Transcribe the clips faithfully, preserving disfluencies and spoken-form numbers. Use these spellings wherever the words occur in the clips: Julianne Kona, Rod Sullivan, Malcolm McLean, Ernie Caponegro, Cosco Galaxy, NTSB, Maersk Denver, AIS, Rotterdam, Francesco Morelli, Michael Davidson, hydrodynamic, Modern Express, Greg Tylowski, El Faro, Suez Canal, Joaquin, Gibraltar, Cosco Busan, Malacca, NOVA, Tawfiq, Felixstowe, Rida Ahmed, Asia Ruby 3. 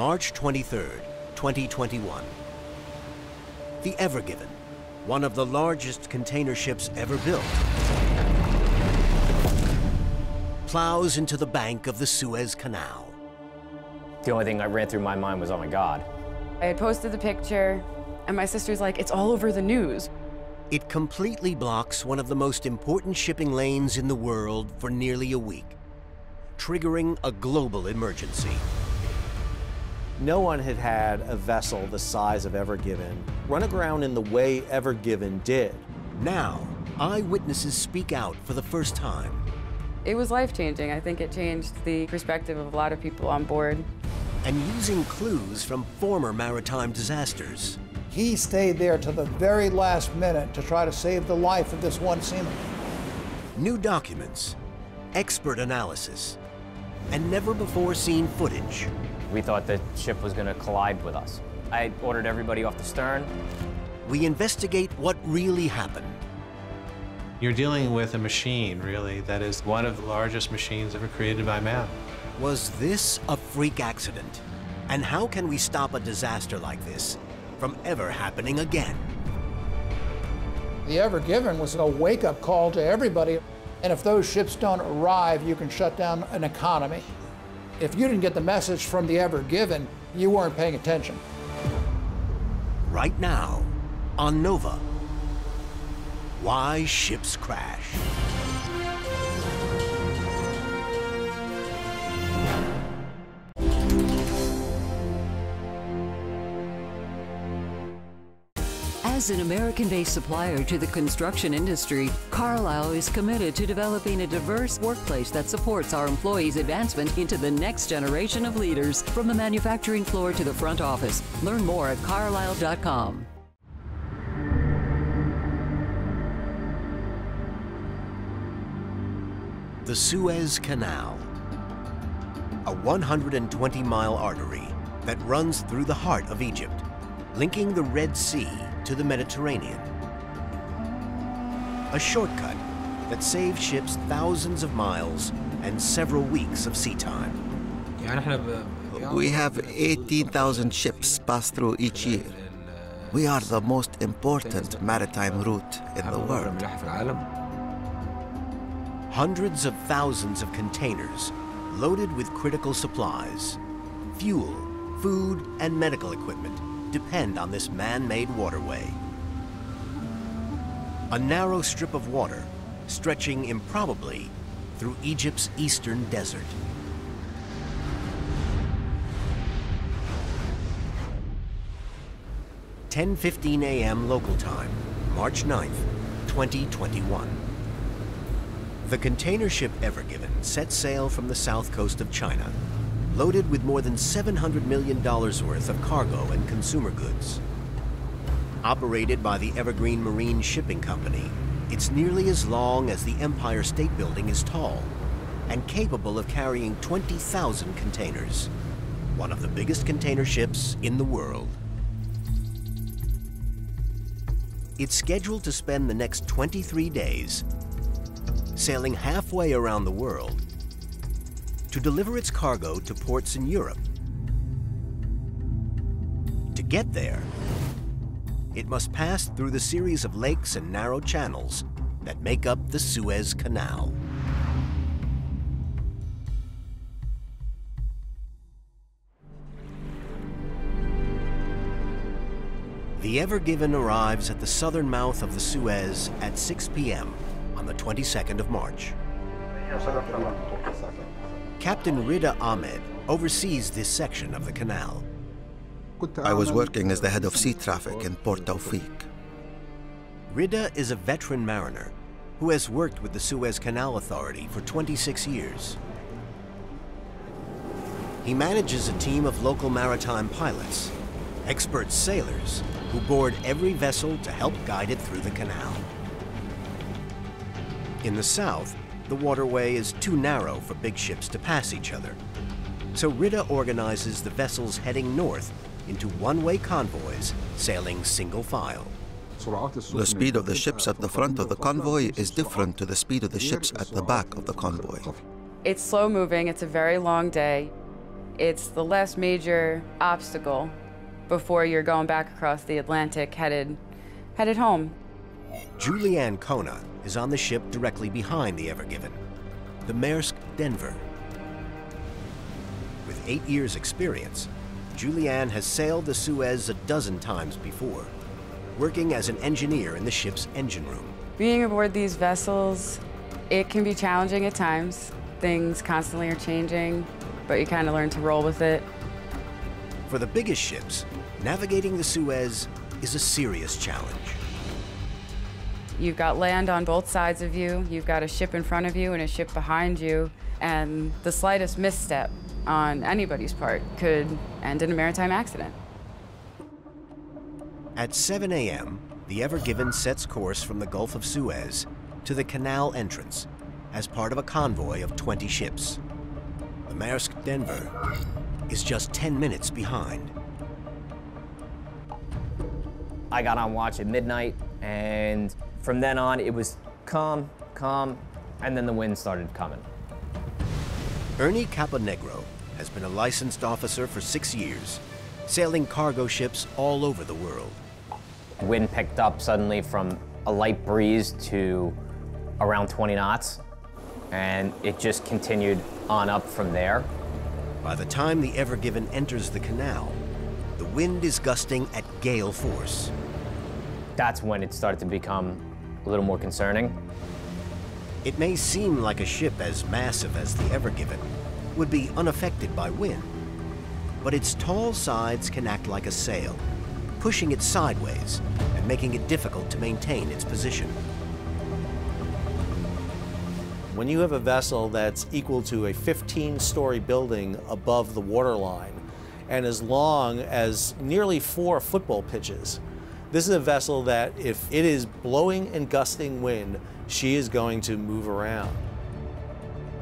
March twenty-third, twenty twenty-one. The Ever Given, one of the largest container ships ever built, plows into the bank of the Suez Canal. The only thing that ran through my mind was, oh my God. I had posted the picture, and my sister's like, it's all over the news. It completely blocks one of the most important shipping lanes in the world for nearly a week, triggering a global emergency. No one had had a vessel the size of Ever Given run aground in the way Ever Given did. Now, eyewitnesses speak out for the first time. It was life-changing. I think it changed the perspective of a lot of people on board. And using clues from former maritime disasters. He stayed there to the very last minute to try to save the life of this one seaman. New documents, expert analysis, and never-before-seen footage. We thought the ship was going to collide with us. I ordered everybody off the stern. We investigate what really happened. You're dealing with a machine, really, that is one of the largest machines ever created by man. Was this a freak accident? And how can we stop a disaster like this from ever happening again? The Ever Given was a wake-up call to everybody. And if those ships don't arrive, you can shut down an economy. If you didn't get the message from the Ever Given, you weren't paying attention. Right now, on NOVA, why ships crash. As an American-based supplier to the construction industry, Carlisle is committed to developing a diverse workplace that supports our employees' advancement into the next generation of leaders, from the manufacturing floor to the front office. Learn more at carlisle dot com. The Suez Canal, a one hundred twenty mile artery that runs through the heart of Egypt, linking the Red Sea to the Mediterranean. A shortcut that saves ships thousands of miles and several weeks of sea time. We have eighteen thousand ships pass through each year. We are the most important maritime route in the world. Hundreds of thousands of containers loaded with critical supplies, fuel, food, and medical equipment depend on this man-made waterway. A narrow strip of water stretching improbably through Egypt's eastern desert. ten fifteen a m local time, March ninth, twenty twenty-one. The container ship Ever Given set sail from the south coast of China, loaded with more than seven hundred million dollars worth of cargo and consumer goods. Operated by the Evergreen Marine Shipping Company, it's nearly as long as the Empire State Building is tall and capable of carrying twenty thousand containers, one of the biggest container ships in the world. It's scheduled to spend the next twenty-three days sailing halfway around the world to deliver its cargo to ports in Europe. To get there, it must pass through the series of lakes and narrow channels that make up the Suez Canal. The Ever Given arrives at the southern mouth of the Suez at six p m on the twenty-second of March. Captain Rida Ahmed oversees this section of the canal. I was working as the head of sea traffic in Port Tawfiq. Rida is a veteran mariner who has worked with the Suez Canal Authority for twenty-six years. He manages a team of local maritime pilots, expert sailors, who board every vessel to help guide it through the canal. In the south, the waterway is too narrow for big ships to pass each other. So Rida organizes the vessels heading north into one-way convoys sailing single file. The speed of the ships at the front of the convoy is different to the speed of the ships at the back of the convoy. It's slow moving, it's a very long day. It's the last major obstacle before you're going back across the Atlantic headed, headed home. Julianne Kona is on the ship directly behind the Ever Given, the Maersk Denver. With eight years' experience, Julianne has sailed the Suez a dozen times before, working as an engineer in the ship's engine room. Being aboard these vessels, it can be challenging at times. Things constantly are changing, but you kind of learn to roll with it. For the biggest ships, navigating the Suez is a serious challenge. You've got land on both sides of you, you've got a ship in front of you and a ship behind you, and the slightest misstep on anybody's part could end in a maritime accident. At seven A M, the Ever Given sets course from the Gulf of Suez to the canal entrance as part of a convoy of twenty ships. The Maersk Denver is just ten minutes behind. I got on watch at midnight, and from then on, it was calm, calm, and then the wind started coming. Ernie Caponegro has been a licensed officer for six years, sailing cargo ships all over the world. Wind picked up suddenly from a light breeze to around twenty knots, and it just continued on up from there. By the time the Ever Given enters the canal, the wind is gusting at gale force. That's when it started to become a little more concerning. It may seem like a ship as massive as the Ever Given would be unaffected by wind, but its tall sides can act like a sail, pushing it sideways and making it difficult to maintain its position. When you have a vessel that's equal to a fifteen-story building above the waterline and as long as nearly four football pitches, this is a vessel that, if it is blowing and gusting wind, she is going to move around.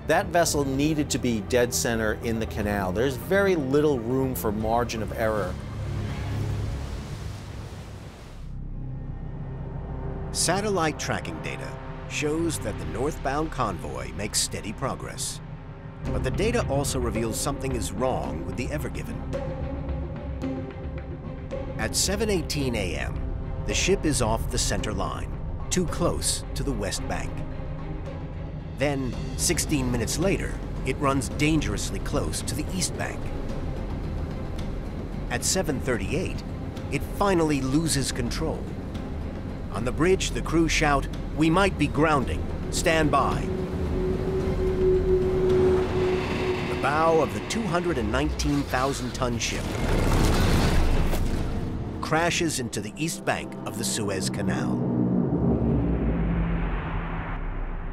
That vessel needed to be dead center in the canal. There's very little room for margin of error. Satellite tracking data shows that the northbound convoy makes steady progress. But the data also reveals something is wrong with the Ever Given. At seven eighteen A M, the ship is off the center line, too close to the west bank. Then, sixteen minutes later, it runs dangerously close to the east bank. At seven thirty-eight, it finally loses control. On the bridge, the crew shout, "We might be grounding, stand by." The bow of the two hundred nineteen thousand ton ship crashes into the east bank of the Suez Canal.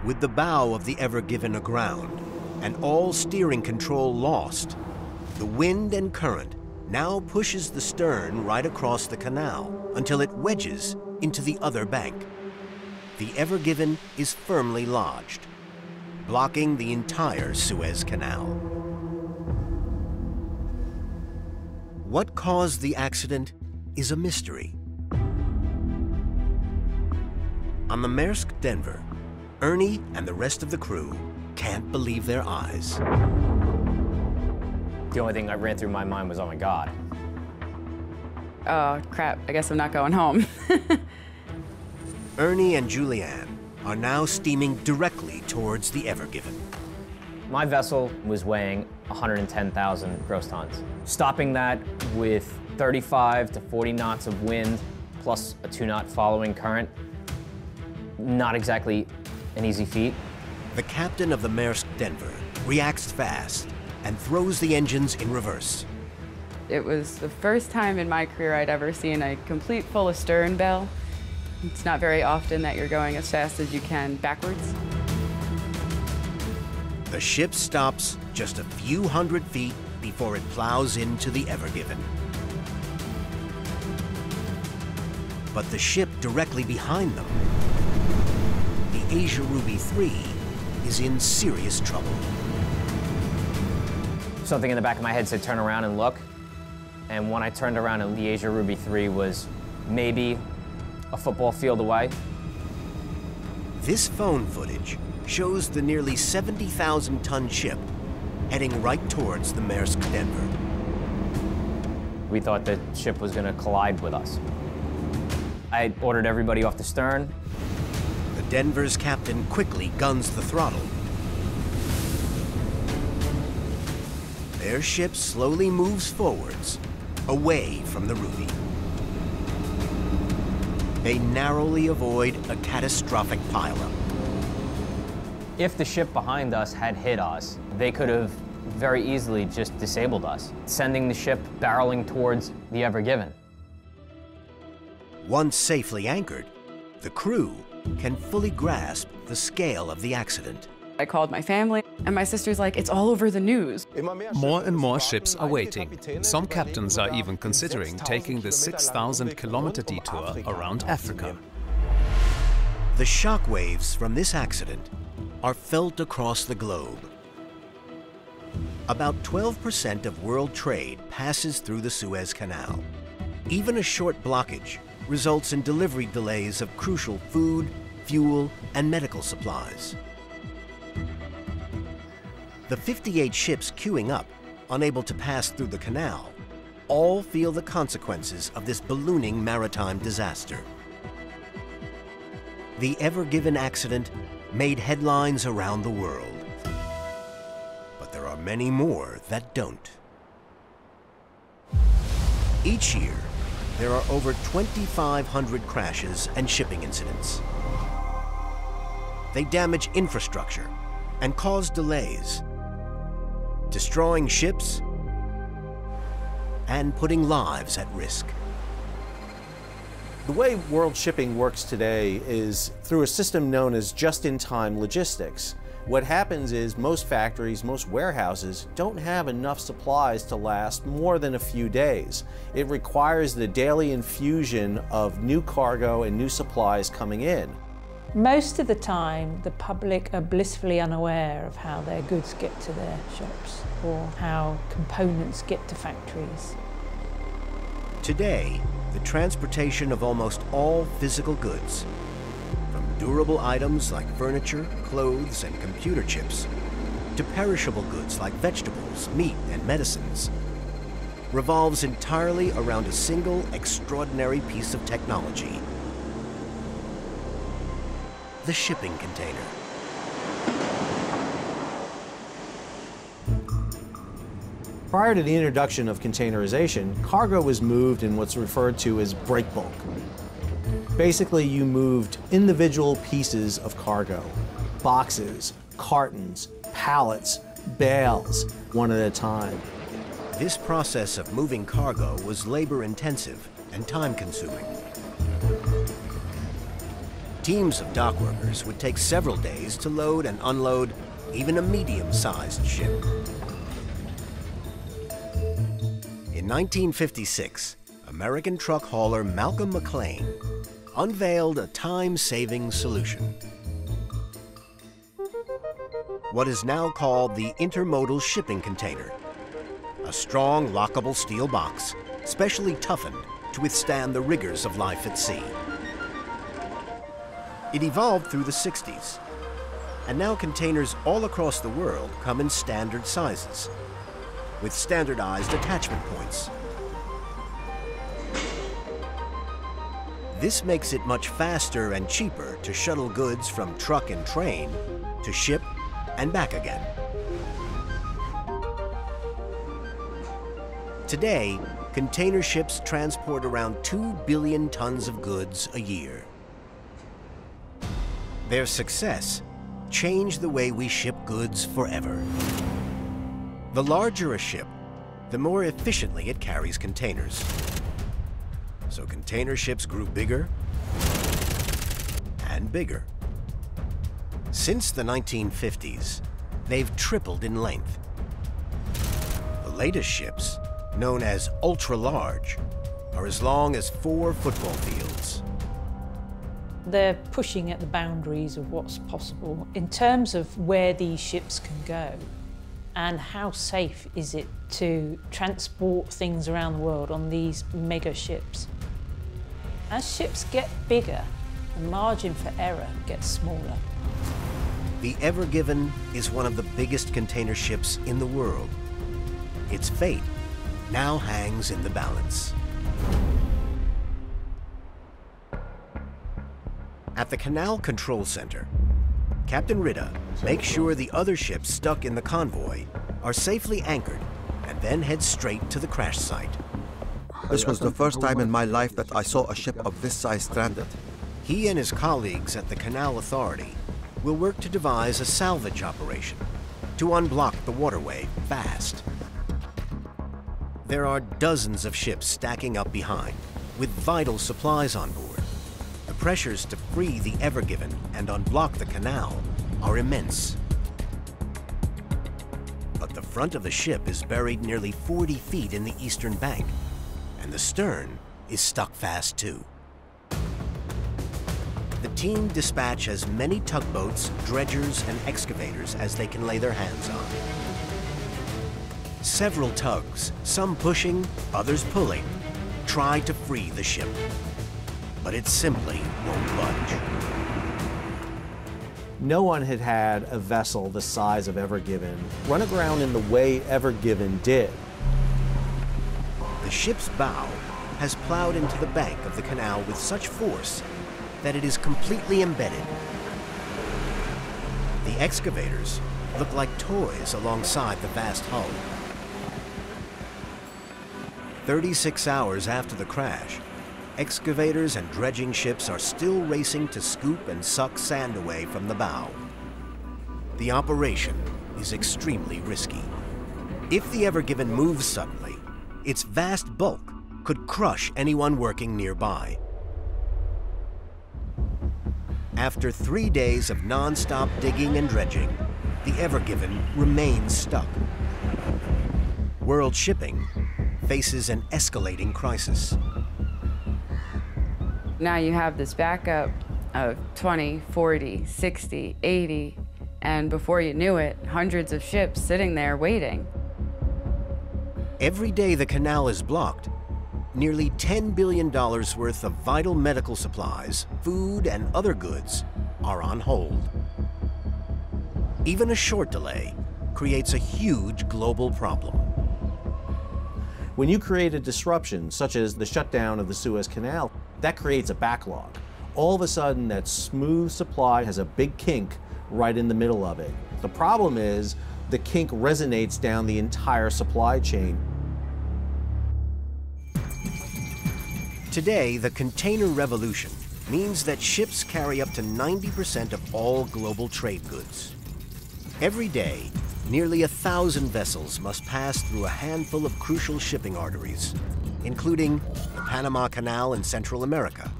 With the bow of the Ever Given aground and all steering control lost, the wind and current now pushes the stern right across the canal until it wedges into the other bank. The Ever Given is firmly lodged, blocking the entire Suez Canal. What caused the accident is a mystery. On the Maersk Denver, Ernie and the rest of the crew can't believe their eyes. The only thing that ran through my mind was, oh my God. Oh, crap, I guess I'm not going home. Ernie and Julianne are now steaming directly towards the Ever Given. My vessel was weighing one hundred ten thousand gross tons. Stopping that with thirty-five to forty knots of wind, plus a two-knot following current. Not exactly an easy feat. The captain of the Maersk Denver reacts fast and throws the engines in reverse. It was the first time in my career I'd ever seen a complete full astern bell. It's not very often that you're going as fast as you can backwards. The ship stops just a few hundred feet before it plows into the Ever Given. But the ship directly behind them, the Asia Ruby three, is in serious trouble. Something in the back of my head said, turn around and look. And when I turned around, the Asia Ruby three was maybe a football field away. This phone footage shows the nearly seventy thousand ton ship heading right towards the Maersk Denver. We thought the ship was going to collide with us. I ordered everybody off the stern. The Denver's captain quickly guns the throttle. Their ship slowly moves forwards, away from the Ruby. They narrowly avoid a catastrophic pileup. If the ship behind us had hit us, they could have very easily just disabled us, sending the ship barreling towards the Ever Given. Once safely anchored, the crew can fully grasp the scale of the accident. I called my family, and my sister's like, it's all over the news. More and more ships are waiting. Some captains are even considering taking the six thousand kilometer detour around Africa. The shockwaves from this accident are felt across the globe. About twelve percent of world trade passes through the Suez Canal. Even a short blockage results in delivery delays of crucial food, fuel, and medical supplies. The fifty-eight ships queuing up, unable to pass through the canal, all feel the consequences of this ballooning maritime disaster. The Ever Given accident made headlines around the world. But there are many more that don't. Each year, there are over twenty-five hundred crashes and shipping incidents. They damage infrastructure and cause delays, destroying ships and putting lives at risk. The way world shipping works today is through a system known as just-in-time logistics. What happens is most factories, most warehouses don't have enough supplies to last more than a few days. It requires the daily infusion of new cargo and new supplies coming in. Most of the time, the public are blissfully unaware of how their goods get to their shops or how components get to factories. Today, the transportation of almost all physical goods, from durable items like furniture, clothes, and computer chips, to perishable goods like vegetables, meat, and medicines, revolves entirely around a single extraordinary piece of technology: the shipping container. Prior to the introduction of containerization, cargo was moved in what's referred to as break bulk. Basically, you moved individual pieces of cargo, boxes, cartons, pallets, bales, one at a time. This process of moving cargo was labor-intensive and time-consuming. Teams of dock workers would take several days to load and unload even a medium-sized ship. In nineteen fifty-six, American truck hauler Malcolm McLean unveiled a time-saving solution. What is now called the intermodal shipping container, a strong, lockable steel box, specially toughened to withstand the rigors of life at sea. It evolved through the sixties, and now containers all across the world come in standard sizes, with standardized attachment points. This makes it much faster and cheaper to shuttle goods from truck and train to ship and back again. Today, container ships transport around two billion tons of goods a year. Their success changed the way we ship goods forever. The larger a ship, the more efficiently it carries containers. So container ships grew bigger and bigger. Since the nineteen fifties, they've tripled in length. The latest ships, known as ultra-large, are as long as four football fields. They're pushing at the boundaries of what's possible in terms of where these ships can go. And how safe is it to transport things around the world on these mega ships? As ships get bigger, the margin for error gets smaller. The Ever Given is one of the biggest container ships in the world. Its fate now hangs in the balance. At the Canal Control Center, Captain Rida makes sure the other ships stuck in the convoy are safely anchored and then heads straight to the crash site. This was the first time in my life that I saw a ship of this size stranded. He and his colleagues at the Canal Authority will work to devise a salvage operation to unblock the waterway fast. There are dozens of ships stacking up behind with vital supplies on board. The pressures to free the Ever Given and unblock the canal are immense. But the front of the ship is buried nearly forty feet in the eastern bank, and the stern is stuck fast too. The team dispatch as many tugboats, dredgers, and excavators as they can lay their hands on. Several tugs, some pushing, others pulling, try to free the ship, but it simply won't budge. No one had had a vessel the size of Ever Given run aground in the way Ever Given did. The ship's bow has plowed into the bank of the canal with such force that it is completely embedded. The excavators look like toys alongside the vast hull. thirty-six hours after the crash, excavators and dredging ships are still racing to scoop and suck sand away from the bow. The operation is extremely risky. If the Ever Given moves suddenly, its vast bulk could crush anyone working nearby. After three days of non-stop digging and dredging, the Ever Given remains stuck. World shipping faces an escalating crisis. Now you have this backup of twenty, forty, sixty, eighty, and before you knew it, hundreds of ships sitting there waiting. Every day the canal is blocked, nearly ten billion dollars worth of vital medical supplies, food, and other goods are on hold. Even a short delay creates a huge global problem. When you create a disruption, such as the shutdown of the Suez Canal, that creates a backlog. All of a sudden, that smooth supply has a big kink right in the middle of it. The problem is the kink resonates down the entire supply chain. Today, the container revolution means that ships carry up to ninety percent of all global trade goods. Every day, nearly a thousand vessels must pass through a handful of crucial shipping arteries, including the Panama Canal in Central America,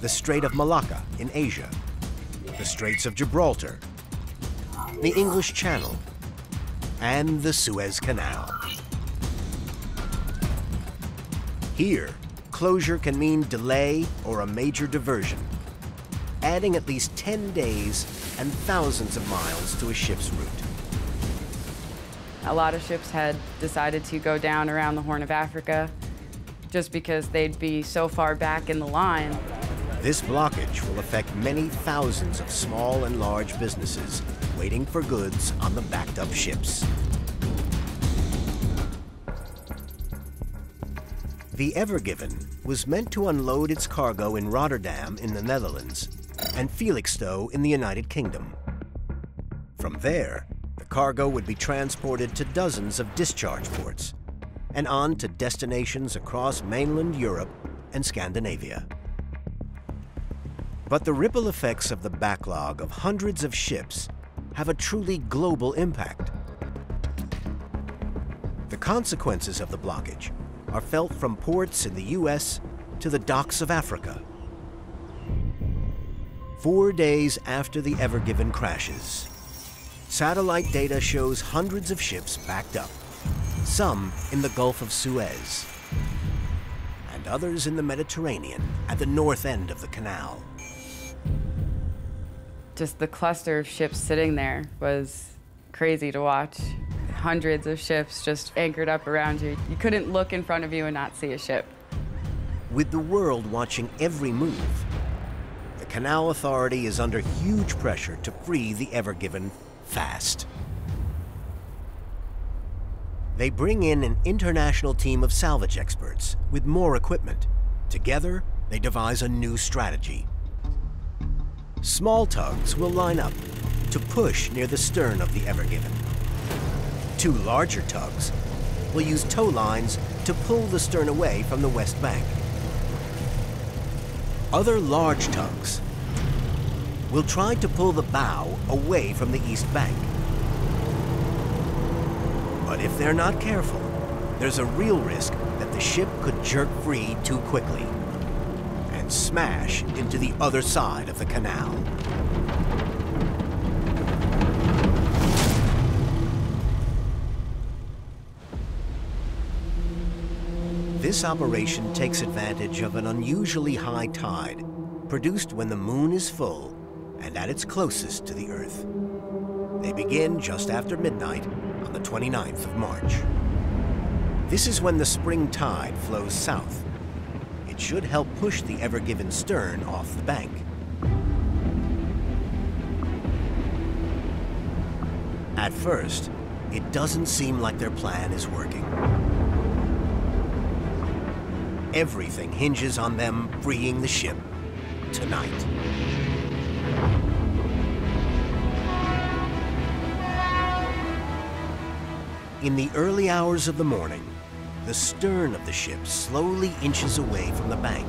the Strait of Malacca in Asia, the Straits of Gibraltar, the English Channel, and the Suez Canal. Here, closure can mean delay or a major diversion, adding at least ten days and thousands of miles to a ship's route. A lot of ships had decided to go down around the Horn of Africa just because they'd be so far back in the line. This blockage will affect many thousands of small and large businesses waiting for goods on the backed up ships. The Ever Given was meant to unload its cargo in Rotterdam in the Netherlands and Felixstowe in the United Kingdom. From there, the cargo would be transported to dozens of discharge ports and on to destinations across mainland Europe and Scandinavia. But the ripple effects of the backlog of hundreds of ships have a truly global impact. The consequences of the blockage are felt from ports in the U S to the docks of Africa. Four days after the Ever Given crashes, satellite data shows hundreds of ships backed up, some in the Gulf of Suez, and others in the Mediterranean at the north end of the canal. Just the cluster of ships sitting there was crazy to watch. Hundreds of ships just anchored up around you. You couldn't look in front of you and not see a ship. With the world watching every move, the Canal Authority is under huge pressure to free the Ever Given fast. They bring in an international team of salvage experts with more equipment. Together, they devise a new strategy. Small tugs will line up to push near the stern of the Ever Given. Two larger tugs will use tow lines to pull the stern away from the west bank. Other large tugs will try to pull the bow away from the east bank. But if they're not careful, there's a real risk that the ship could jerk free too quickly and smash into the other side of the canal. This operation takes advantage of an unusually high tide, produced when the moon is full and at its closest to the Earth. They begin just after midnight on the twenty-ninth of March. This is when the spring tide flows south. It should help push the Ever Given stern off the bank. At first, it doesn't seem like their plan is working. Everything hinges on them freeing the ship tonight. In the early hours of the morning, the stern of the ship slowly inches away from the bank.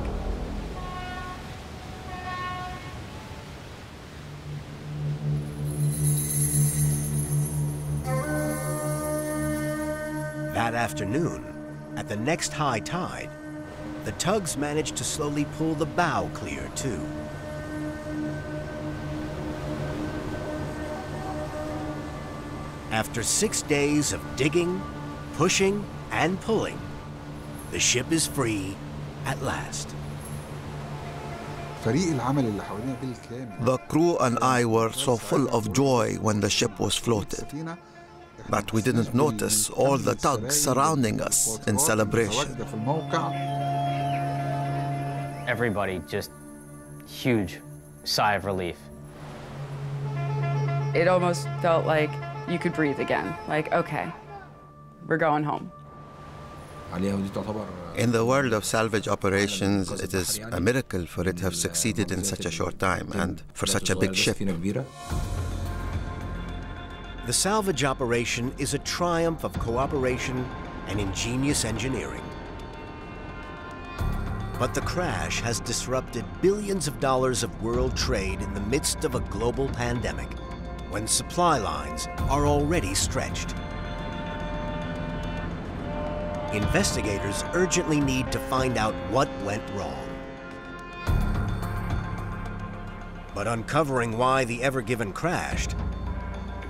That afternoon, at the next high tide, the tugs managed to slowly pull the bow clear, too. After six days of digging, pushing, and pulling, the ship is free at last. The crew and I were so full of joy when the ship was floated, but we didn't notice all the tugs surrounding us in celebration. Everybody, just huge sigh of relief. It almost felt like you could breathe again. Like, okay, we're going home. In the world of salvage operations, it is a miracle for it to have succeeded in such a short time and for such a big ship. The salvage operation is a triumph of cooperation and ingenious engineering. But the crash has disrupted billions of dollars of world trade in the midst of a global pandemic, when supply lines are already stretched. Investigators urgently need to find out what went wrong. But uncovering why the Ever Given crashed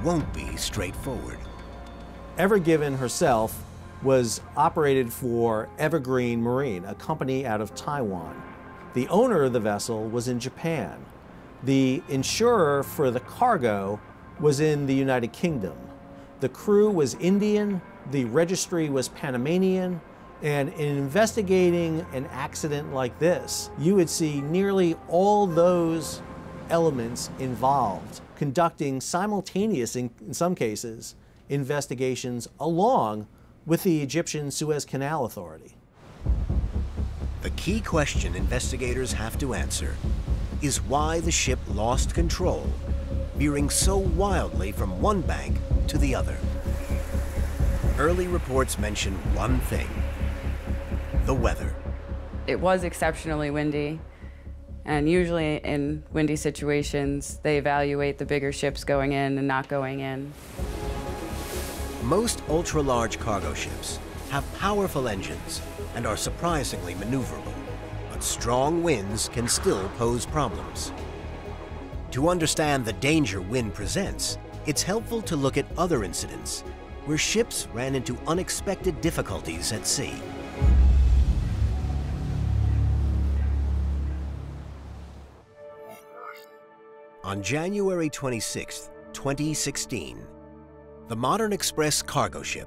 won't be straightforward. Ever Given herself was operated for Evergreen Marine, a company out of Taiwan. The owner of the vessel was in Japan. The insurer for the cargo was in the United Kingdom. The crew was Indian, the registry was Panamanian, and in investigating an accident like this, you would see nearly all those elements involved conducting simultaneous, in, in some cases, investigations along with the Egyptian Suez Canal Authority. The key question investigators have to answer is why the ship lost control, veering so wildly from one bank to the other. Early reports mention one thing: the weather. It was exceptionally windy, and usually in windy situations, they evaluate the bigger ships going in and not going in. Most ultra-large cargo ships have powerful engines and are surprisingly maneuverable, but strong winds can still pose problems. To understand the danger wind presents, it's helpful to look at other incidents where ships ran into unexpected difficulties at sea. On January twenty-sixth, twenty sixteen, the Modern Express cargo ship,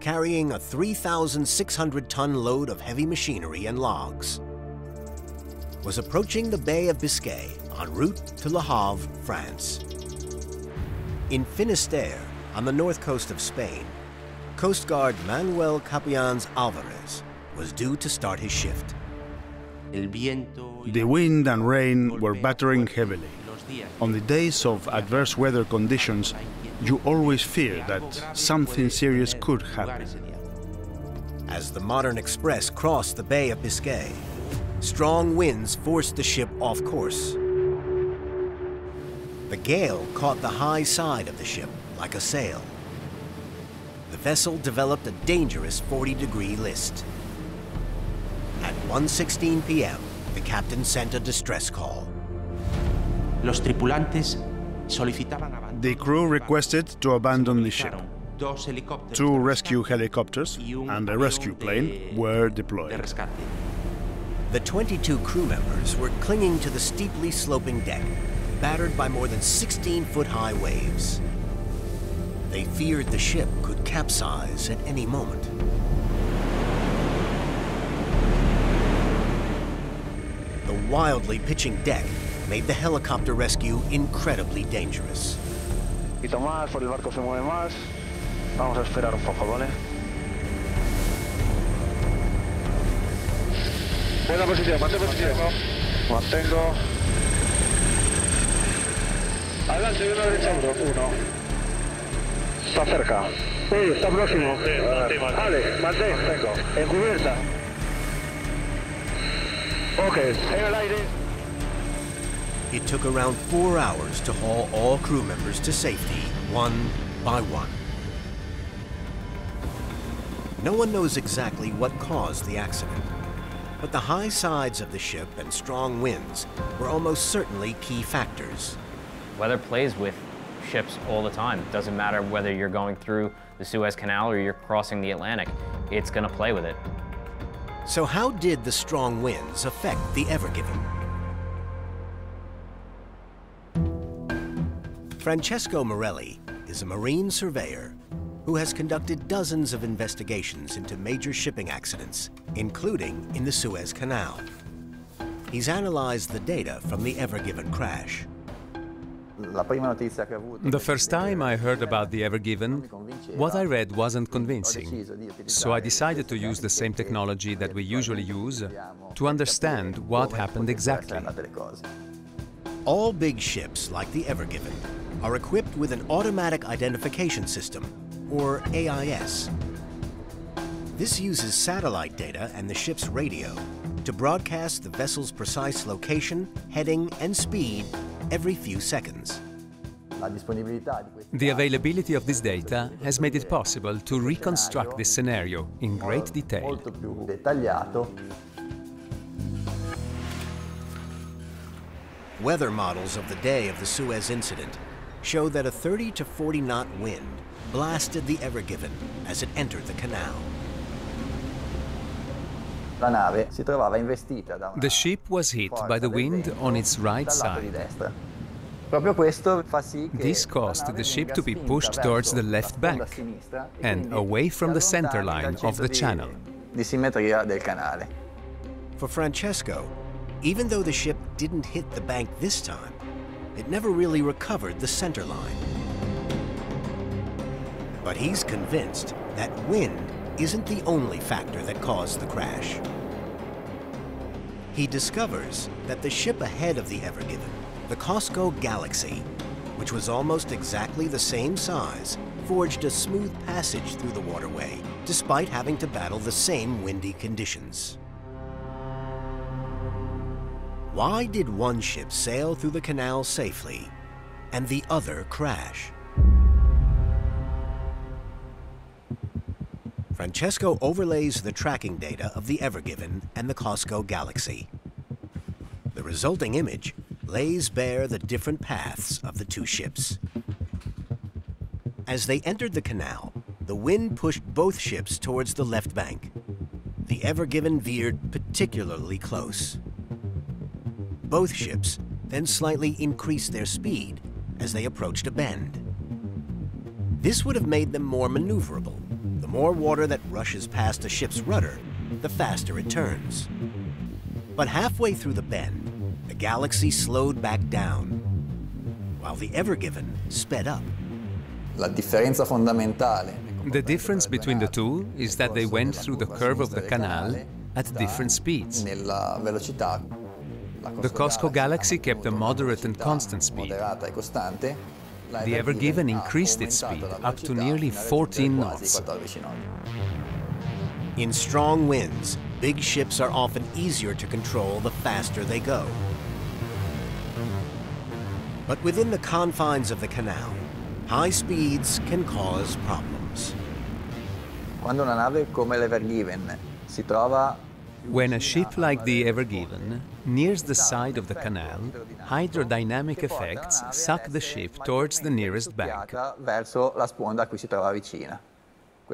carrying a three thousand six hundred ton load of heavy machinery and logs, was approaching the Bay of Biscay en route to Le Havre, France. In Finisterre, on the north coast of Spain, Coast Guard Manuel Capellans Alvarez was due to start his shift. The wind and rain were battering heavily. On the days of adverse weather conditions, you always fear that something serious could happen. As the Modern Express crossed the Bay of Biscay, strong winds forced the ship off course. The gale caught the high side of the ship like a sail. The vessel developed a dangerous forty-degree list. At one sixteen p m, the captain sent a distress call. The crew requested to abandon the ship. Two rescue helicopters and a rescue plane were deployed. The twenty-two crew members were clinging to the steeply sloping deck, battered by more than sixteen-foot-high waves. They feared the ship could capsize at any moment. The wildly pitching deck made the helicopter rescue incredibly dangerous. It took around four hours to haul all crew members to safety, one by one. No one knows exactly what caused the accident, but the high sides of the ship and strong winds were almost certainly key factors. Weather plays with ships all the time. It doesn't matter whether you're going through the Suez Canal or you're crossing the Atlantic, it's going to play with it. So how did the strong winds affect the Ever Given? Francesco Morelli is a marine surveyor who has conducted dozens of investigations into major shipping accidents, including in the Suez Canal. He's analyzed the data from the Ever Given crash. The first time I heard about the Ever Given, what I read wasn't convincing. So I decided to use the same technology that we usually use to understand what happened exactly. All big ships like the Ever Given are equipped with an automatic identification system, or A I S. This uses satellite data and the ship's radio to broadcast the vessel's precise location, heading, and speed every few seconds. The availability of this data has made it possible to reconstruct this scenario in great detail. Weather models of the day of the Suez incident show that a thirty to forty knot wind blasted the Ever Given as it entered the canal. The ship was hit by the wind on its right side. This caused the ship to be pushed towards the left bank and away from the center line of the channel. For Francesco, even though the ship didn't hit the bank this time, it never really recovered the center line. But he's convinced that wind isn't the only factor that caused the crash. He discovers that the ship ahead of the Ever Given, the Cosco Galaxy, which was almost exactly the same size, forged a smooth passage through the waterway, despite having to battle the same windy conditions. Why did one ship sail through the canal safely and the other crash? Francesco overlays the tracking data of the Ever Given and the Cosco Galaxy. The resulting image lays bare the different paths of the two ships. As they entered the canal, the wind pushed both ships towards the left bank. The Ever Given veered particularly close. Both ships then slightly increased their speed as they approached a bend. This would have made them more maneuverable. The more water that rushes past a ship's rudder, the faster it turns. But halfway through the bend, the Galaxy slowed back down, while the Ever Given sped up. The difference between the two is that they went through the curve of the canal at different speeds. The Cosco Galaxy kept a moderate and constant speed. The Ever Given increased its speed up to nearly fourteen knots. In strong winds, big ships are often easier to control the faster they go. But within the confines of the canal, high speeds can cause problems. When a ship like the Ever Given nears the side of the canal, hydrodynamic effects suck the ship towards the nearest bank.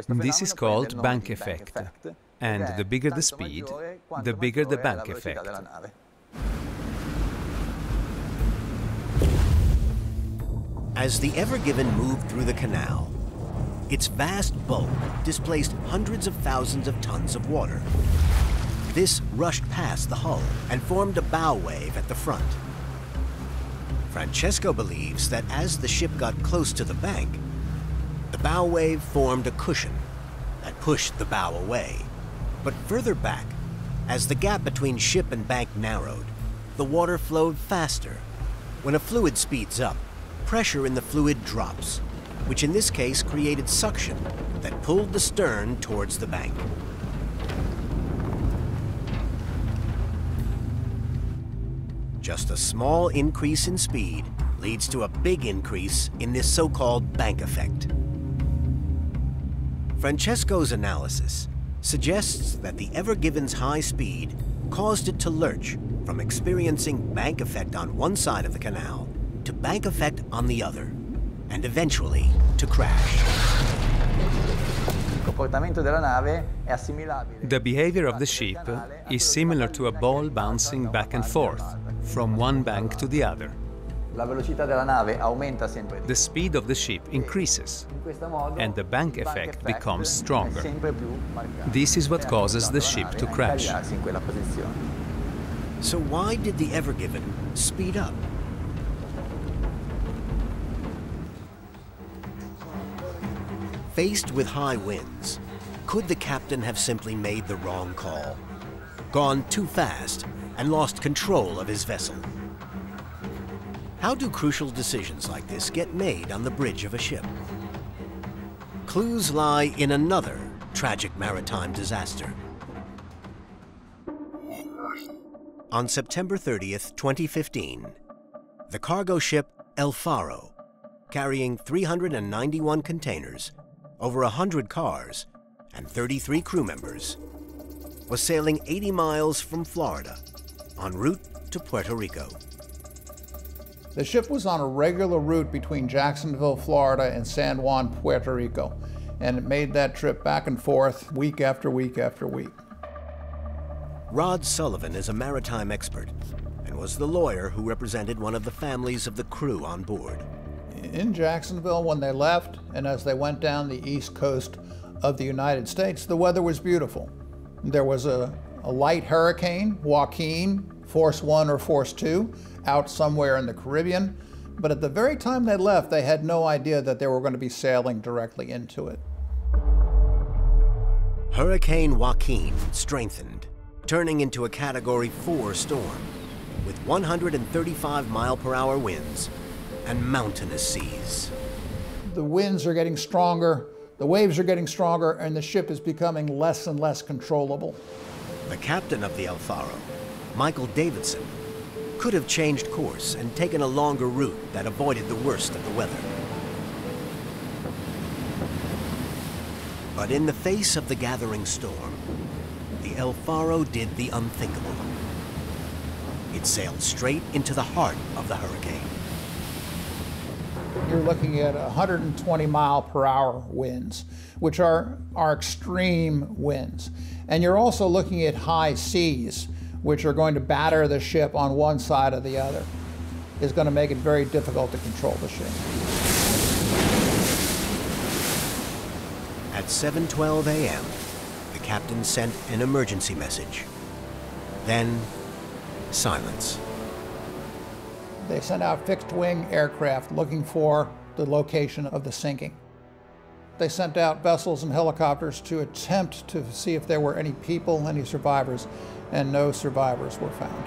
This is called bank effect, and the bigger the speed, the bigger the bank effect. As the Ever Given moved through the canal, its vast bulk displaced hundreds of thousands of tons of water. This rushed past the hull and formed a bow wave at the front. Francesco believes that as the ship got close to the bank, the bow wave formed a cushion that pushed the bow away. But further back, as the gap between ship and bank narrowed, the water flowed faster. When a fluid speeds up, pressure in the fluid drops, which in this case created suction that pulled the stern towards the bank. Just a small increase in speed leads to a big increase in this so-called bank effect. Francesco's analysis suggests that the Ever Given's high speed caused it to lurch from experiencing bank effect on one side of the canal to bank effect on the other, and eventually to crash. The behavior of the ship is similar to a ball bouncing back and forth from one bank to the other. The speed of the ship increases, and the bank effect becomes stronger. This is what causes the ship to crash. So why did the Ever Given speed up? Faced with high winds, could the captain have simply made the wrong call, gone too fast, and lost control of his vessel? How do crucial decisions like this get made on the bridge of a ship? Clues lie in another tragic maritime disaster. On September thirtieth, twenty fifteen, the cargo ship El Faro, carrying three hundred ninety-one containers, over one hundred cars, and thirty-three crew members, was sailing eighty miles from Florida, en route to Puerto Rico. The ship was on a regular route between Jacksonville, Florida, and San Juan, Puerto Rico, and it made that trip back and forth week after week after week. Rod Sullivan is a maritime expert and was the lawyer who represented one of the families of the crew on board. In Jacksonville, when they left, and as they went down the east coast of the United States, the weather was beautiful. There was a, a light hurricane, Joaquin, Force one or Force two, out somewhere in the Caribbean. But at the very time they left, they had no idea that they were going to be sailing directly into it. Hurricane Joaquin strengthened, turning into a Category four storm with one hundred thirty-five mile per hour winds and mountainous seas. The winds are getting stronger, the waves are getting stronger, and the ship is becoming less and less controllable. The captain of the El Faro, Michael Davidson, could have changed course and taken a longer route that avoided the worst of the weather. But in the face of the gathering storm, the El Faro did the unthinkable. It sailed straight into the heart of the hurricane. You're looking at one hundred twenty mile per hour winds, which are, are extreme winds. And you're also looking at high seas, which are going to batter the ship on one side or the other. It's going to make it very difficult to control the ship. At seven twelve a m, the captain sent an emergency message. Then silence. They sent out fixed-wing aircraft looking for the location of the sinking. They sent out vessels and helicopters to attempt to see if there were any people, any survivors, and no survivors were found.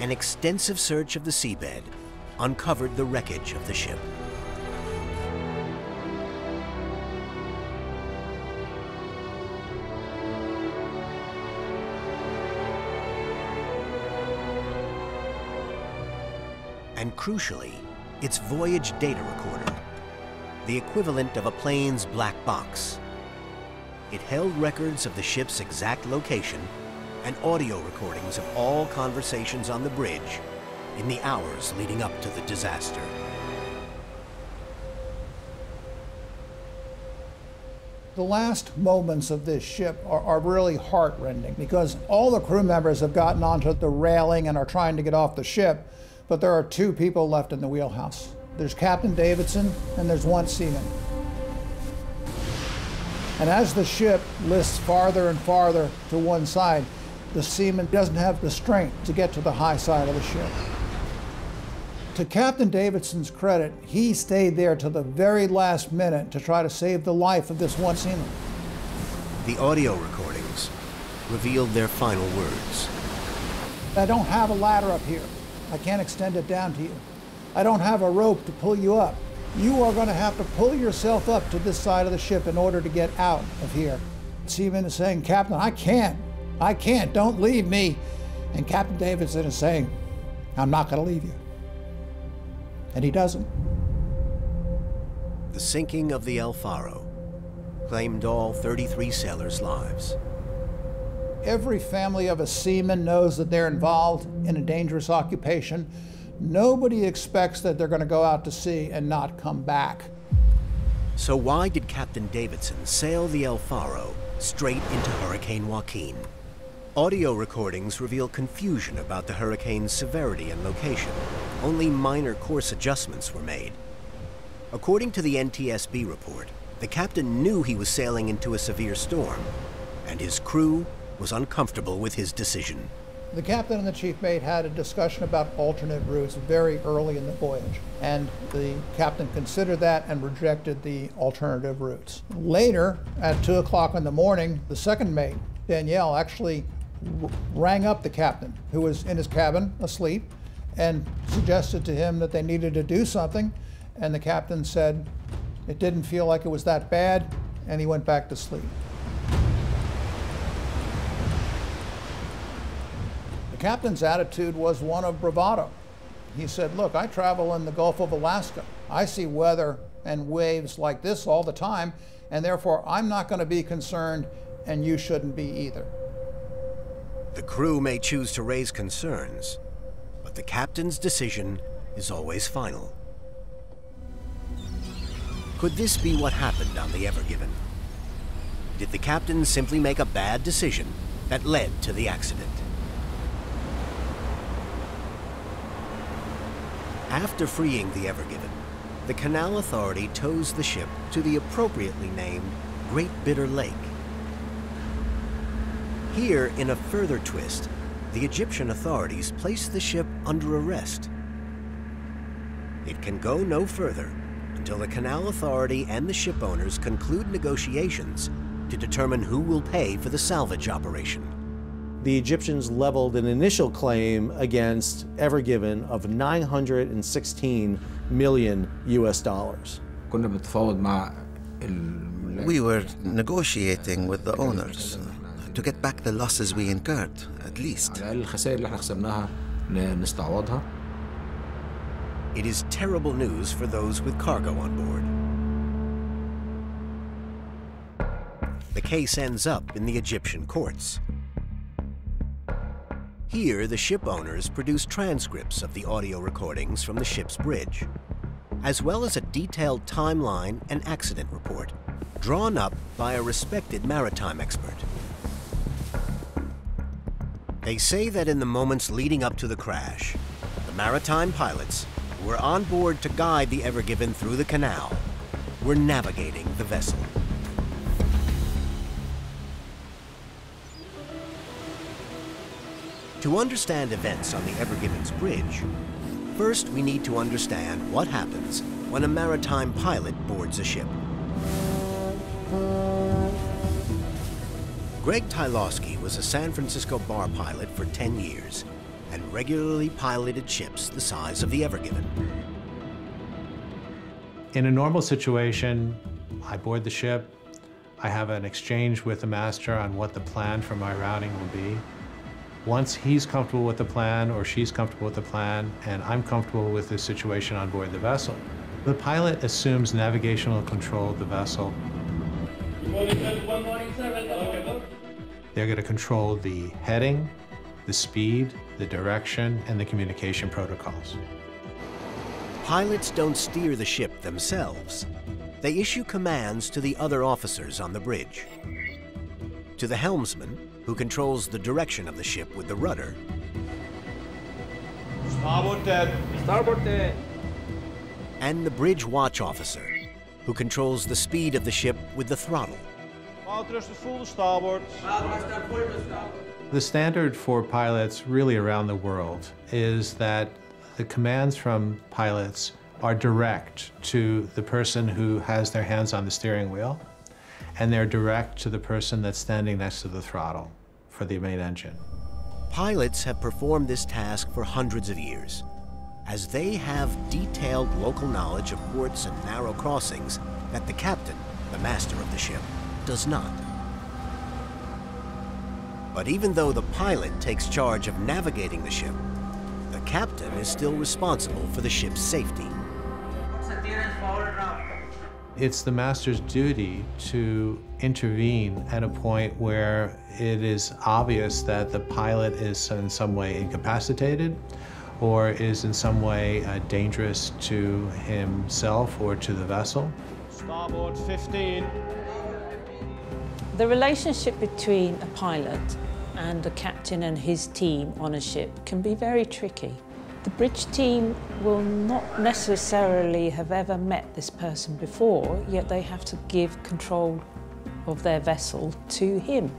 An extensive search of the seabed uncovered the wreckage of the ship. And crucially, its voyage data recorder, the equivalent of a plane's black box. It held records of the ship's exact location and audio recordings of all conversations on the bridge in the hours leading up to the disaster. The last moments of this ship are, are really heartrending because all the crew members have gotten onto the railing and are trying to get off the ship, but there are two people left in the wheelhouse. There's Captain Davidson, and there's one seaman. And as the ship lists farther and farther to one side, the seaman doesn't have the strength to get to the high side of the ship. To Captain Davidson's credit, he stayed there to the very last minute to try to save the life of this one seaman. The audio recordings revealed their final words. I don't have a ladder up here. I can't extend it down to you. I don't have a rope to pull you up. You are going to have to pull yourself up to this side of the ship in order to get out of here. Seaman is saying, Captain, I can't. I can't. Don't leave me. And Captain Davidson is saying, I'm not going to leave you. And he doesn't. The sinking of the El Faro claimed all thirty-three sailors' lives. Every family of a seaman knows that they're involved in a dangerous occupation. Nobody expects that they're going to go out to sea and not come back. So why did Captain Davidson sail the El Faro straight into Hurricane Joaquin? Audio recordings reveal confusion about the hurricane's severity and location. Only minor course adjustments were made. According to the N T S B report, the captain knew he was sailing into a severe storm, and his crew was uncomfortable with his decision. The captain and the chief mate had a discussion about alternate routes very early in the voyage, and the captain considered that and rejected the alternative routes. Later, at two o'clock in the morning, the second mate, Danielle, actually rang up the captain, who was in his cabin asleep, and suggested to him that they needed to do something, and the captain said it didn't feel like it was that bad, and he went back to sleep. The captain's attitude was one of bravado. He said, look, I travel in the Gulf of Alaska. I see weather and waves like this all the time, and therefore I'm not going to be concerned, and you shouldn't be either. The crew may choose to raise concerns, but the captain's decision is always final. Could this be what happened on the Ever Given? Did the captain simply make a bad decision that led to the accident? After freeing the Ever Given, the Canal Authority tows the ship to the appropriately named Great Bitter Lake. Here, in a further twist, the Egyptian authorities placed the ship under arrest. It can go no further until the Canal Authority and the ship owners conclude negotiations to determine who will pay for the salvage operation. The Egyptians leveled an initial claim against Ever Given of nine hundred sixteen million U S dollars. We were negotiating with the owners to get back the losses we incurred, at least. It is terrible news for those with cargo on board. The case ends up in the Egyptian courts. Here, the ship owners produce transcripts of the audio recordings from the ship's bridge, as well as a detailed timeline and accident report drawn up by a respected maritime expert. They say that in the moments leading up to the crash, the maritime pilots, who were on board to guide the Ever Given through the canal, were navigating the vessel. To understand events on the Ever Given's bridge, first we need to understand what happens when a maritime pilot boards a ship. Greg Tylowski was a San Francisco bar pilot for ten years and regularly piloted ships the size of the Ever Given. In a normal situation, I board the ship, I have an exchange with the master on what the plan for my routing will be. Once he's comfortable with the plan or she's comfortable with the plan and I'm comfortable with the situation on board the vessel, the pilot assumes navigational control of the vessel. They're going to control the heading, the speed, the direction, and the communication protocols. Pilots don't steer the ship themselves. They issue commands to the other officers on the bridge, to the helmsman, who controls the direction of the ship with the rudder, starboard dead. Starboard dead. And the bridge watch officer, who controls the speed of the ship with the throttle. The standard for pilots really around the world is that the commands from pilots are direct to the person who has their hands on the steering wheel, and they're direct to the person that's standing next to the throttle for the main engine. Pilots have performed this task for hundreds of years, as they have detailed local knowledge of ports and narrow crossings that the captain, the master of the ship, does not. But even though the pilot takes charge of navigating the ship, the captain is still responsible for the ship's safety. It's the master's duty to intervene at a point where it is obvious that the pilot is in some way incapacitated or is in some way uh, dangerous to himself or to the vessel. Starboard fifteen. The relationship between a pilot and a captain and his team on a ship can be very tricky. The bridge team will not necessarily have ever met this person before, yet they have to give control of their vessel to him.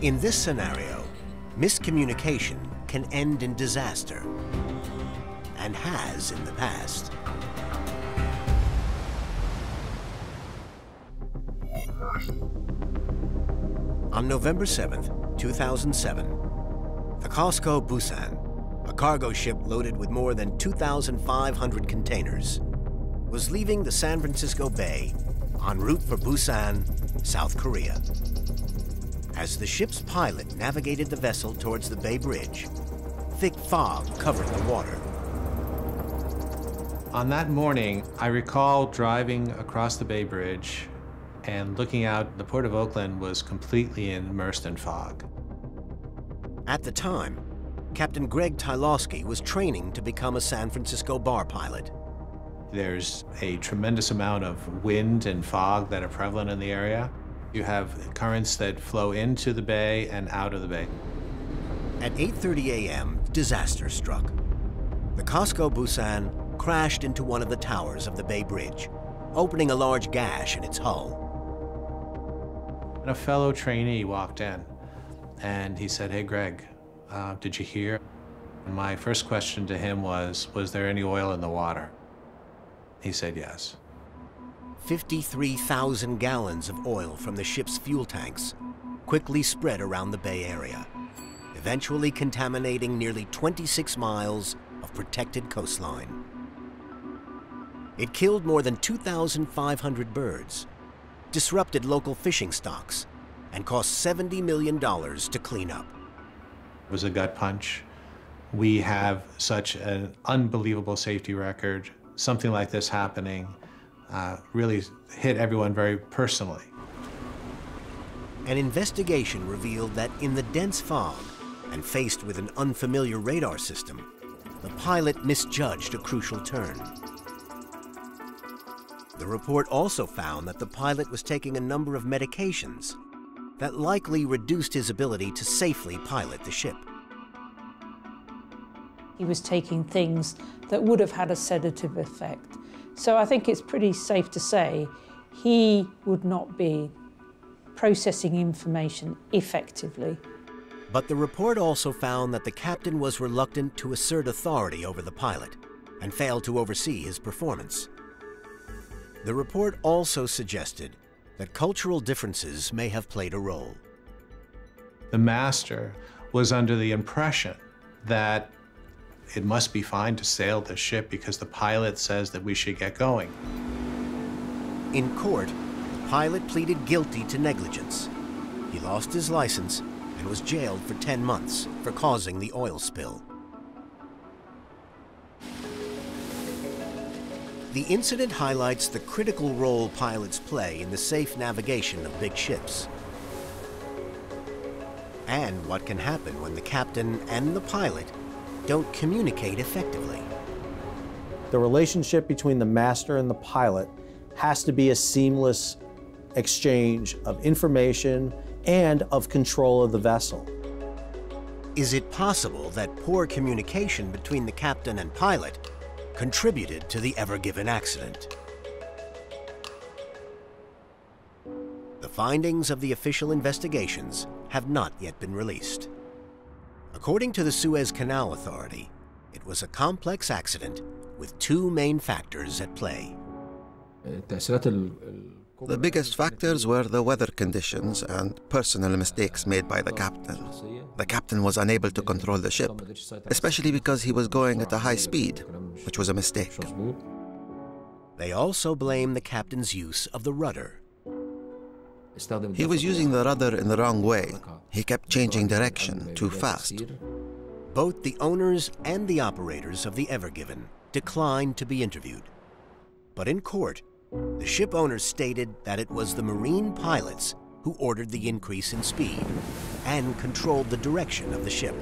In this scenario, miscommunication can end in disaster, and has in the past. On November seventh, two thousand seven, the Cosco Busan, a cargo ship loaded with more than two thousand five hundred containers, was leaving the San Francisco Bay en route for Busan, South Korea. As the ship's pilot navigated the vessel towards the Bay Bridge, thick fog covered the water. On that morning, I recall driving across the Bay Bridge and looking out, the Port of Oakland was completely immersed in fog. At the time, Captain Greg Tylowski was training to become a San Francisco bar pilot. There's a tremendous amount of wind and fog that are prevalent in the area. You have currents that flow into the bay and out of the bay. At eight thirty a m, disaster struck. The Cosco Busan crashed into one of the towers of the Bay Bridge, opening a large gash in its hull. And a fellow trainee walked in, and he said, "Hey, Greg, uh, did you hear?" And my first question to him was, was there any oil in the water? He said yes. fifty-three thousand gallons of oil from the ship's fuel tanks quickly spread around the bay area, eventually contaminating nearly twenty-six miles of protected coastline. It killed more than two thousand five hundred birds, disrupted local fishing stocks, and cost seventy million dollars to clean up. It was a gut punch. We have such an unbelievable safety record. Something like this happening uh, really hit everyone very personally. An investigation revealed that in the dense fog and faced with an unfamiliar radar system, the pilot misjudged a crucial turn. The report also found that the pilot was taking a number of medications that likely reduced his ability to safely pilot the ship. He was taking things that would have had a sedative effect. So I think it's pretty safe to say he would not be processing information effectively. But the report also found that the captain was reluctant to assert authority over the pilot and failed to oversee his performance. The report also suggested that cultural differences may have played a role. The master was under the impression that it must be fine to sail this ship because the pilot says that we should get going. In court, the pilot pleaded guilty to negligence. He lost his license and was jailed for ten months for causing the oil spill. The incident highlights the critical role pilots play in the safe navigation of big ships, and what can happen when the captain and the pilot don't communicate effectively. The relationship between the master and the pilot has to be a seamless exchange of information and of control of the vessel. Is it possible that poor communication between the captain and pilot contributed to the Ever Given accident? The findings of the official investigations have not yet been released. According to the Suez Canal Authority, it was a complex accident with two main factors at play. The biggest factors were the weather conditions and personal mistakes made by the captain. The captain was unable to control the ship, especially because he was going at a high speed, which was a mistake. They also blame the captain's use of the rudder. He was using the rudder in the wrong way. He kept changing direction too fast. Both the owners and the operators of the Ever Given declined to be interviewed. But in court, the ship owners stated that it was the Marine pilots who ordered the increase in speed and controlled the direction of the ship.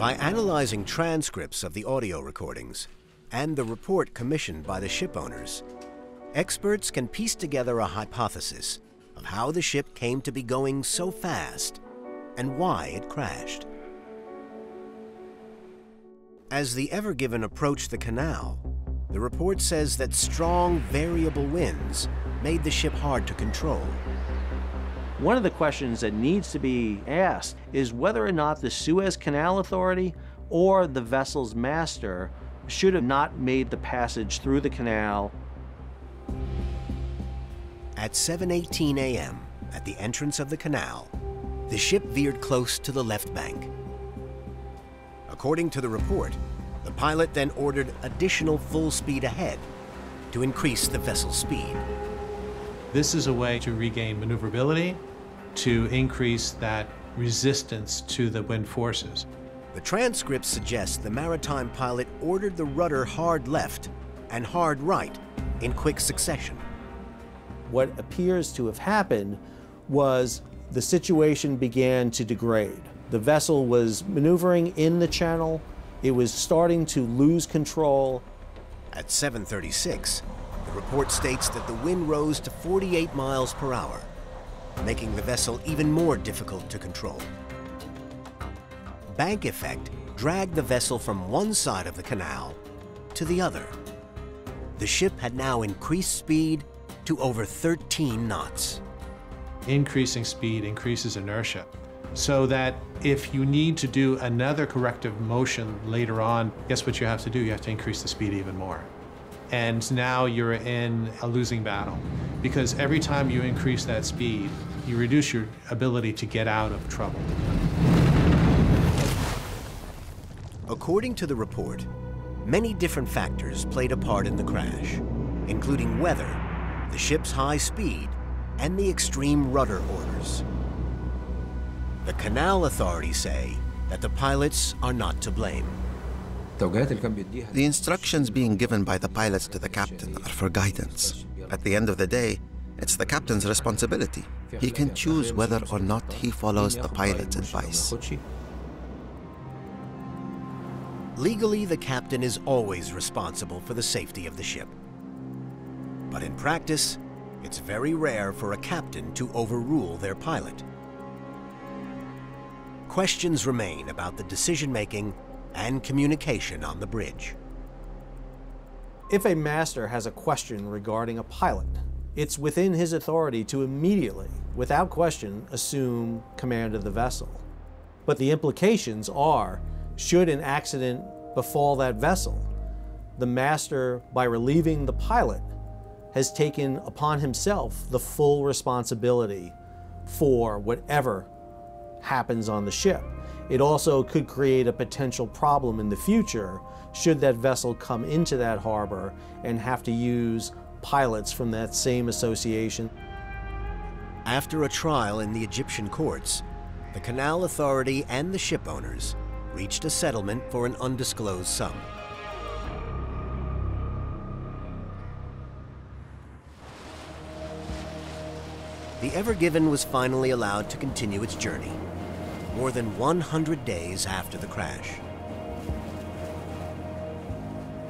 By analyzing transcripts of the audio recordings and the report commissioned by the ship owners, experts can piece together a hypothesis of how the ship came to be going so fast and why it crashed. As the Ever Given approached the canal, the report says that strong, variable winds made the ship hard to control. One of the questions that needs to be asked is whether or not the Suez Canal Authority or the vessel's master should have not made the passage through the canal. At seven eighteen a m, at the entrance of the canal, the ship veered close to the left bank. According to the report, the pilot then ordered additional full speed ahead to increase the vessel's speed. This is a way to regain maneuverability, to increase that resistance to the wind forces. The transcript suggests the maritime pilot ordered the rudder hard left and hard right in quick succession. What appears to have happened was the situation began to degrade. The vessel was maneuvering in the channel. It was starting to lose control. At seven thirty-six, the report states that the wind rose to forty-eight miles per hour, making the vessel even more difficult to control. Bank effect dragged the vessel from one side of the canal to the other. The ship had now increased speed to over thirteen knots. Increasing speed increases inertia, so that if you need to do another corrective motion later on, guess what you have to do? You have to increase the speed even more. And now you're in a losing battle, because every time you increase that speed, you reduce your ability to get out of trouble. According to the report, many different factors played a part in the crash, including weather, the ship's high speed, and the extreme rudder orders. The canal authorities say that the pilots are not to blame. The instructions being given by the pilots to the captain are for guidance. At the end of the day, it's the captain's responsibility. He can choose whether or not he follows the pilot's advice. Legally, the captain is always responsible for the safety of the ship. But in practice, it's very rare for a captain to overrule their pilot. Questions remain about the decision-making and communication on the bridge. If a master has a question regarding a pilot, it's within his authority to immediately, without question, assume command of the vessel. But the implications are, should an accident befall that vessel, the master, by relieving the pilot, has taken upon himself the full responsibility for whatever happens on the ship. It also could create a potential problem in the future should that vessel come into that harbor and have to use pilots from that same association. After a trial in the Egyptian courts, the canal authority and the ship owners reached a settlement for an undisclosed sum. The Ever Given was finally allowed to continue its journey, more than one hundred days after the crash.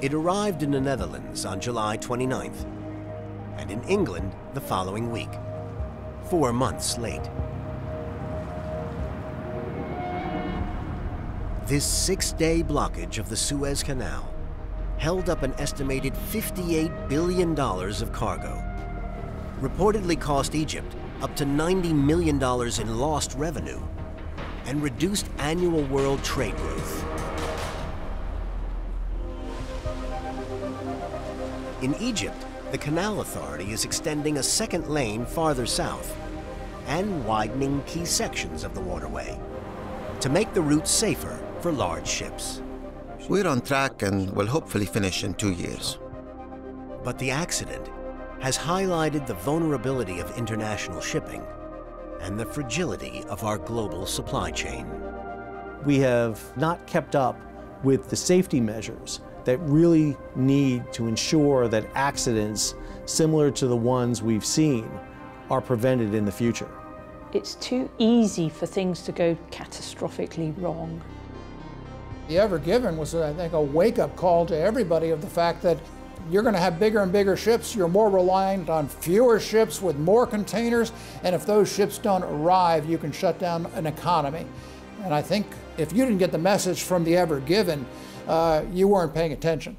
It arrived in the Netherlands on July twenty-ninth, and in England the following week, four months late. This six-day blockage of the Suez Canal held up an estimated fifty-eight billion dollars of cargo, reportedly cost Egypt up to ninety million dollars in lost revenue and reduced annual world trade growth. In Egypt, the Canal Authority is extending a second lane farther south and widening key sections of the waterway to make the route safer for large ships. We're on track and will hopefully finish in two years. But the accident has highlighted the vulnerability of international shipping and the fragility of our global supply chain. We have not kept up with the safety measures that really need to ensure that accidents similar to the ones we've seen are prevented in the future. It's too easy for things to go catastrophically wrong. The Ever Given was, I think, a wake-up call to everybody of the fact that you're going to have bigger and bigger ships. You're more reliant on fewer ships with more containers. And if those ships don't arrive, you can shut down an economy. And I think if you didn't get the message from the Ever Given, uh, you weren't paying attention.